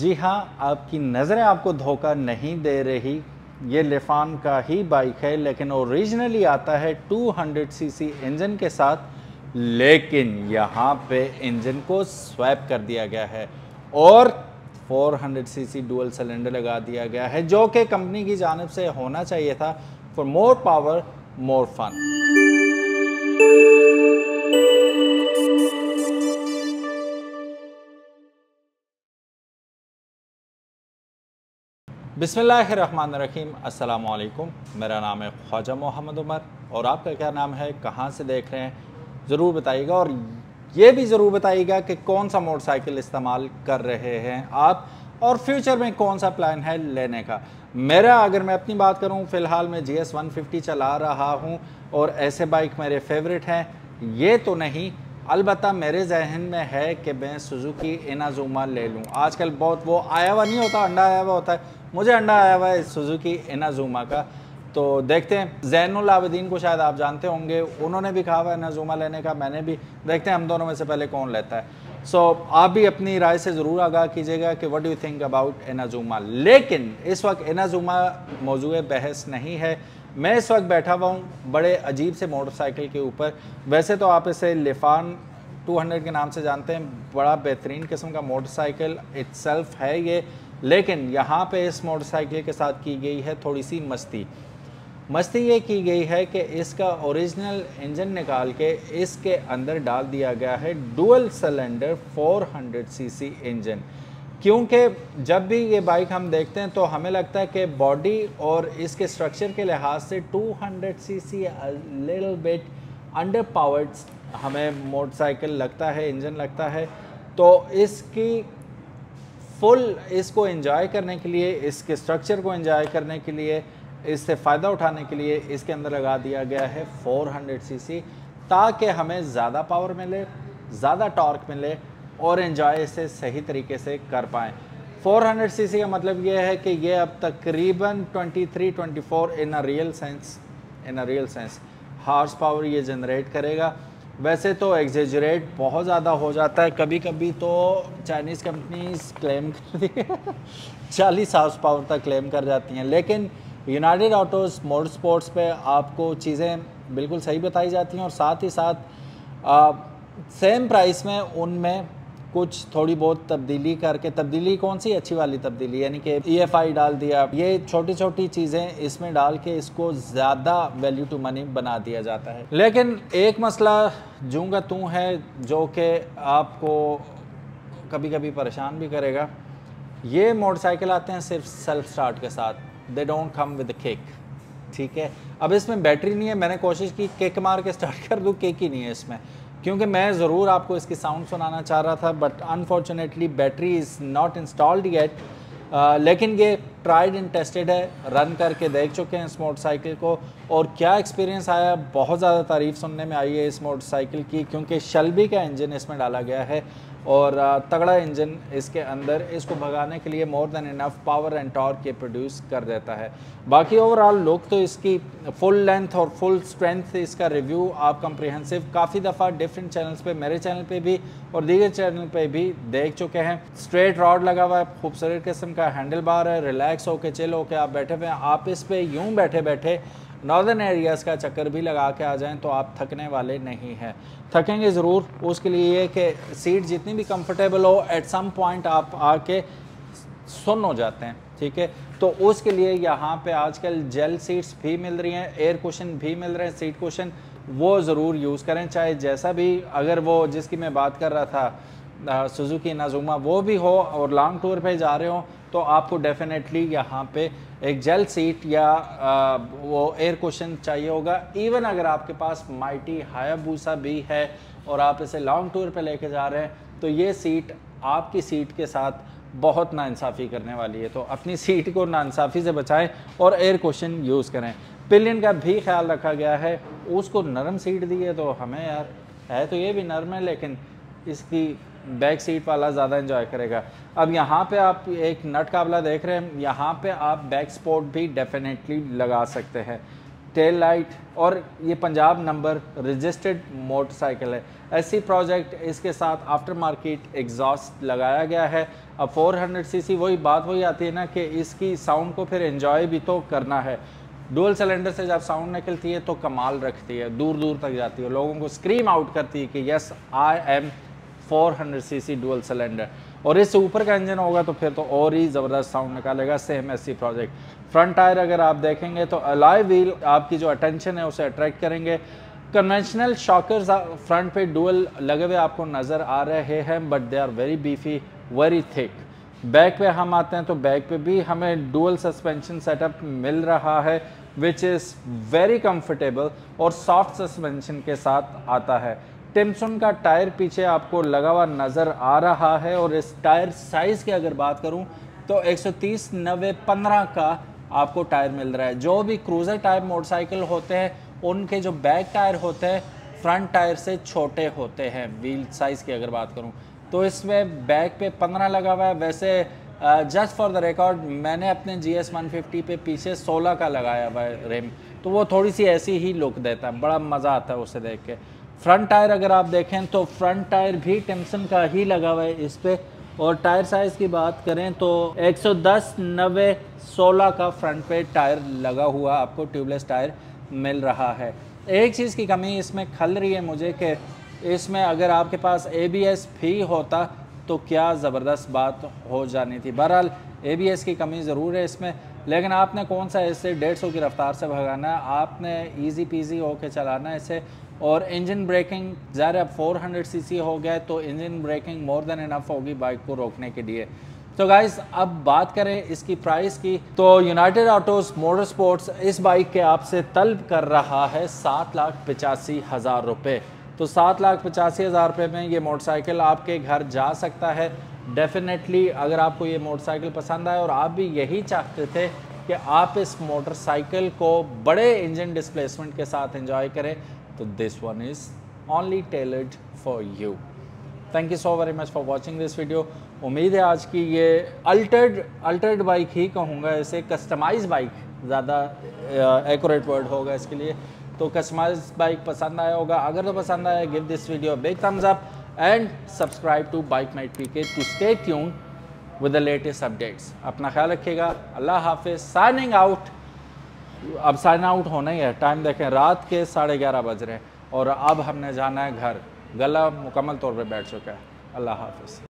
जी हाँ, आपकी नज़रें आपको धोखा नहीं दे रही। ये लिफान का ही बाइक है, लेकिन ओरिजिनली आता है 200 सीसी इंजन के साथ, लेकिन यहाँ पे इंजन को स्वैप कर दिया गया है और 400 सीसी डुअल सिलेंडर लगा दिया गया है, जो कि कंपनी की जानिब से होना चाहिए था। For more power more fun. बिस्मिल्लाहिर्रहमानिर्रहीम, अस्सलामुअलैकुम। मेरा नाम है ख्वाजा मोहम्मद उमर और आपका क्या नाम है, कहाँ से देख रहे हैं ज़रूर बताइएगा, और ये भी ज़रूर बताइएगा कि कौन सा मोटरसाइकिल इस्तेमाल कर रहे हैं आप और फ्यूचर में कौन सा प्लान है लेने का। मेरा, अगर मैं अपनी बात करूँ, फ़िलहाल मैं GS 150 चला रहा हूँ और ऐसे बाइक मेरे फेवरेट हैं ये तो नहीं, अलबत्ता मेरे जहन में है कि मैं सुजुकी इनाजुमा ले लूँ। आजकल बहुत वो आया हुआ नहीं होता, अंडा आया हुआ होता है, मुझे अंडा आया हुआ है सुजुकी इनाजुमा का, तो देखते हैं। ज़ैनुल आबदीन को शायद आप जानते होंगे, उन्होंने भी कहा हुआ इनाजुमा लेने का, मैंने भी, देखते हैं हम दोनों में से पहले कौन लेता है। सो आप भी अपनी राय से ज़रूर आगाह कीजिएगा कि what do you think about Inazuma. लेकिन इस वक्त इनाजुमा मौजूद बहस नहीं है। मैं इस वक्त बैठा हुआ हूँ बड़े अजीब से मोटरसाइकिल के ऊपर। वैसे तो आप इसे लिफान 200 के नाम से जानते हैं, बड़ा बेहतरीन किस्म का मोटरसाइकिल इट्सेल्फ है ये, लेकिन यहाँ पे इस मोटरसाइकिल के साथ की गई है थोड़ी सी मस्ती ये की गई है कि इसका ओरिजिनल इंजन निकाल के इसके अंदर डाल दिया गया है डुअल सिलेंडर 400 सीसी इंजन। क्योंकि जब भी ये बाइक हम देखते हैं तो हमें लगता है कि बॉडी और इसके स्ट्रक्चर के लिहाज से 200 CC little bit under powered हमें मोटरसाइकिल लगता है, इंजन लगता है। तो इसकी फुल, इसको एंजॉय करने के लिए, इसके स्ट्रक्चर को एंजॉय करने के लिए, इससे फ़ायदा उठाने के लिए इसके अंदर लगा दिया गया है 400 सीसी, ताकि हमें ज़्यादा पावर मिले, ज़्यादा टॉर्क मिले और एंजॉय इसे सही तरीके से कर पाएँ। 400 सीसी का मतलब यह है कि ये अब तकरीबन 23-24 in a real sense horse power ये जनरेट करेगा। वैसे तो एग्जेजरेट बहुत ज़्यादा हो जाता है, कभी कभी तो चाइनीज़ कंपनीज क्लेम करती है 40 हार्स पावर तक क्लेम कर जाती हैं, लेकिन यूनाइटेड ऑटोज़ मोटर स्पोर्ट्स पे आपको चीज़ें बिल्कुल सही बताई जाती हैं और साथ ही साथ सेम प्राइस में उनमें कुछ थोड़ी बहुत तब्दीली करके, तब्दीली कौन सी अच्छी वाली तब्दीली, यानी कि EFI डाल दिया, ये छोटी छोटी चीज़ें इसमें डाल के इसको ज़्यादा वैल्यू टू मनी बना दिया जाता है। लेकिन एक मसला जूं का तूं है जो कि आपको कभी कभी परेशान भी करेगा। ये मोटरसाइकिल आते हैं सिर्फ सेल्फ स्टार्ट के साथ, they don't come with kick, ठीक है। अब इसमें बैटरी नहीं है, मैंने कोशिश की किक मार के स्टार्ट कर दूँ, किक ही नहीं है इसमें, क्योंकि मैं ज़रूर आपको इसकी साउंड सुनाना चाह रहा था, but unfortunately battery is not installed yet. लेकिन ये ट्राइड एंड टेस्टेड है, रन करके देख चुके हैं इस मोटरसाइकिल को, और क्या एक्सपीरियंस आया, बहुत ज़्यादा तारीफ़ सुनने में आई है इस मोटरसाइकिल की, क्योंकि शेल्बी का इंजन इसमें डाला गया है और तगड़ा इंजन इसके अंदर इसको भगाने के लिए more than enough power and torque ये प्रोड्यूस कर देता है। बाकी ओवरऑल लुक तो इसकी फुल लेंथ और फुल स्ट्रेंथ, इसका रिव्यू आप कम्प्रिहेंसिव काफ़ी दफ़ा डिफरेंट चैनल्स पे, मेरे चैनल पे भी और दीगर चैनल पे भी देख चुके हैं। स्ट्रेट रॉड लगा हुआ है, खूबसूरत किस्म का हैंडल बार है, रिलैक्स होकर चिल होकर आप बैठे हुए हैं। आप इस पर यूँ बैठे बैठे नॉर्दर्न एरियाज़ का चक्कर भी लगा के आ जाएं तो आप थकने वाले नहीं हैं। थकेंगे ज़रूर, उसके लिए ये कि सीट जितनी भी कंफर्टेबल हो, एट सम पॉइंट आप आके सुन हो जाते हैं, ठीक है। तो उसके लिए यहाँ पे आजकल जेल सीट्स भी मिल रही हैं, एयर कुशन भी मिल रहे हैं, सीट कुशन, वो ज़रूर यूज़ करें, चाहे जैसा भी, अगर वो जिसकी मैं बात कर रहा था सुजुकी इनाजुमा वो भी हो और लॉन्ग टूर पर जा रहे हो, तो आपको डेफिनेटली यहाँ पे एक जेल सीट या वो एयर कुशन चाहिए होगा। इवन अगर आपके पास माइटी हायाबूसा भी है और आप इसे लॉन्ग टूर पे लेके जा रहे हैं, तो ये सीट आपकी सीट के साथ बहुत नाइंसाफ़ी करने वाली है, तो अपनी सीट को नाइंसाफ़ी से बचाएं और एयर कुशन यूज़ करें। पिलियन का भी ख्याल रखा गया है, उसको नरम सीट दी है, तो हमें यार है तो ये भी नरम है, लेकिन इसकी बैक सीट वाला ज़्यादा एंजॉय करेगा। अब यहाँ पे आप एक नट काबला देख रहे हैं, यहाँ पे आप बैक स्पोर्ट भी डेफिनेटली लगा सकते हैं। टेल लाइट और ये पंजाब नंबर रजिस्टर्ड मोटरसाइकिल है। ऐसी प्रोजेक्ट इसके साथ आफ्टर मार्केट एग्जॉस्ट लगाया गया है। अब 400 सीसी वही बात आती है ना कि इसकी साउंड को फिर एंजॉय भी तो करना है। डुअल सिलेंडर से जब साउंड निकलती है तो कमाल रखती है, दूर दूर तक जाती है, लोगों को स्क्रीम आउट करती है कि yes I am 400 CC dual cylinder. और इससे ऊपर का इंजन होगा तो फिर तो और ही ज़बरदस्त साउंड निकालेगा। सेम ऐसी प्रोजेक्ट फ्रंट टायर अगर आप देखेंगे तो अलॉय व्हील आपकी जो अटेंशन है उसे अट्रैक्ट करेंगे। कन्वेंशनल शॉकर्स फ्रंट पे डुअल लगे हुए आपको नज़र आ रहे हैं, but they are very beefy, very thick. Back पे हम आते हैं तो बैक पे भी हमें डुअल सस्पेंशन सेटअप मिल रहा है विच इज़ वेरी कंफर्टेबल और सॉफ्ट सस्पेंशन के साथ आता है। टिमसन का टायर पीछे आपको लगा हुआ नज़र आ रहा है। और इस टायर साइज़ की अगर बात करूं तो 130/90/15 का आपको टायर मिल रहा है। जो भी क्रूज़र टाइप मोटरसाइकिल होते हैं उनके जो बैक टायर होते हैं फ्रंट टायर से छोटे होते हैं। व्हील साइज़ की अगर बात करूं तो इसमें बैक पे 15 लगा हुआ है। वैसे जस्ट फॉर द रिकॉर्ड मैंने अपने GS 150 पे पीछे 16 का लगाया हुआ है रिम, तो वो थोड़ी सी ऐसी ही लुक देता है, बड़ा मज़ा आता है उसे देख के। फ्रंट टायर अगर आप देखें तो फ्रंट टायर भी टिमसन का ही लगा हुआ है इस पे। और टायर साइज़ की बात करें तो 110/90/16 का फ्रंट पे टायर लगा हुआ आपको ट्यूबलेस टायर मिल रहा है। एक चीज़ की कमी इसमें खल रही है मुझे कि इसमें अगर आपके पास ABS भी होता तो क्या ज़बरदस्त बात हो जानी थी। बहरहाल ABS की कमी ज़रूर है इसमें, लेकिन आपने कौन सा इसे 150 की रफ़्तार से भगाना है, आपने ईजी पीजी होके चलाना है इसे। और इंजन ब्रेकिंग ज़ाहिर अब 400 सीसी हो गया तो engine braking more than enough होगी बाइक को रोकने के लिए। तो गाइस अब बात करें इसकी प्राइस की तो यूनाइटेड ऑटोस मोटर स्पोर्ट्स इस बाइक के आपसे तलब कर रहा है 7,85,000 रुपये। तो 7,85,000 रुपये में ये मोटरसाइकिल आपके घर जा सकता है। डेफिनेटली अगर आपको ये मोटरसाइकिल पसंद आए और आप भी यही चाहते थे कि आप इस मोटरसाइकिल को बड़े इंजन डिस्प्लेसमेंट के साथ एंजॉय करें, तो this one is only tailored for you. Thank you so very much for watching this video. उम्मीद है आज की ये अल्टर्ड बाइक ही कहूँगा इसे, कस्टमाइज बाइक ज़्यादा एक्यूरेट वर्ड होगा इसके लिए। तो कस्टमाइज बाइक पसंद आया होगा। अगर तो पसंद आया give this video big thumbs up and subscribe to Bike Mate PK to stay tuned with the latest updates. अपना ख्याल रखिएगा। अल्लाह हाफिज़। Signing out. अब साइन आउट होना ही है। टाइम देखें, रात के 11:30 बज रहे हैं और अब हमने जाना है घर। गला मुकम्मल तौर पे बैठ चुका है। अल्लाह हाफिज़।